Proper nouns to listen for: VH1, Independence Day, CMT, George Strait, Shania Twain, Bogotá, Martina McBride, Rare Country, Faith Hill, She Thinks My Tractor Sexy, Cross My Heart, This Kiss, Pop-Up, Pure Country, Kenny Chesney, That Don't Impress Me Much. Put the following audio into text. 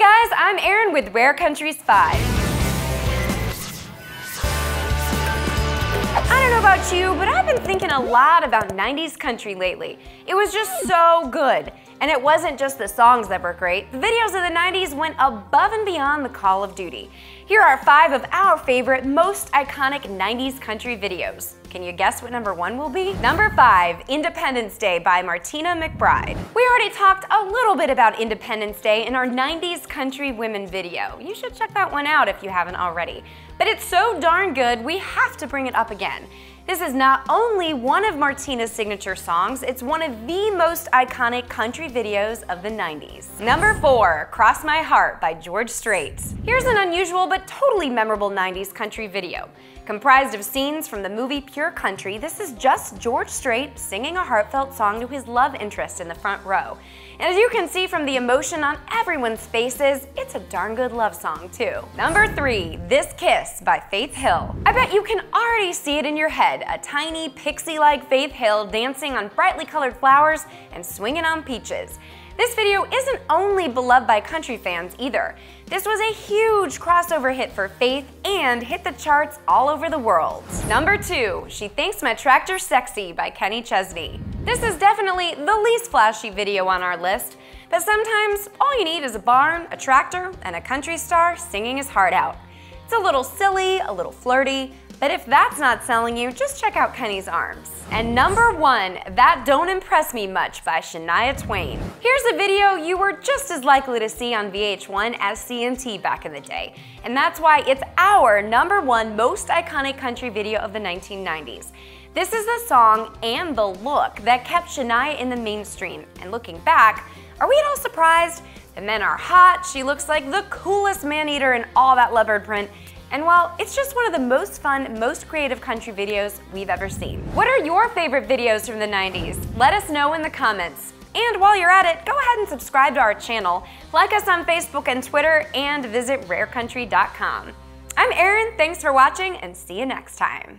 Hey guys, I'm Erin with Rare Country's 5. I don't know about you, but I've been thinking a lot about 90s country lately. It was just so good. And it wasn't just the songs that were great. The videos of the 90s went above and beyond the call of duty. Here are 5 of our favorite, most iconic 90s country videos. Can you guess what number 1 will be? Number 5, Independence Day by Martina McBride. We already talked a little bit about Independence Day in our 90s country women video. You should check that one out if you haven't already. But it's so darn good, we have to bring it up again. This is not only one of Martina's signature songs, it's one of the most iconic country videos of the 90s. Number 4, Cross My Heart by George Strait. Here's an unusual but totally memorable 90s country video. Comprised of scenes from the movie Pure Country, this is just George Strait singing a heartfelt song to his love interest in the front row. And as you can see from the emotion on everyone's faces, it's a darn good love song too. Number 3, This Kiss by Faith Hill. I bet you can already see it in your head, a tiny pixie-like Faith Hill dancing on brightly colored flowers and swinging on peaches. This video isn't only beloved by country fans either. This was a huge crossover hit for Faith and hit the charts all over the world. Number 2, She Thinks My Tractor Sexy by Kenny Chesney. This is definitely the least flashy video on our list, but sometimes all you need is a barn, a tractor, and a country star singing his heart out. It's a little silly, a little flirty, but if that's not selling you, just check out Kenny's arms. And number 1, That Don't Impress Me Much by Shania Twain. Here's a video you were just as likely to see on VH1 as CMT back in the day. And that's why it's our number 1 most iconic country video of the 1990s. This is the song and the look that kept Shania in the mainstream. And looking back, are we at all surprised? The men are hot, she looks like the coolest man-eater in all that leopard print, and while it's just one of the most fun, most creative country videos we've ever seen. What are your favorite videos from the 90s? Let us know in the comments. And while you're at it, go ahead and subscribe to our channel, like us on Facebook and Twitter, and visit rarecountry.com. I'm Erin, thanks for watching, and see you next time.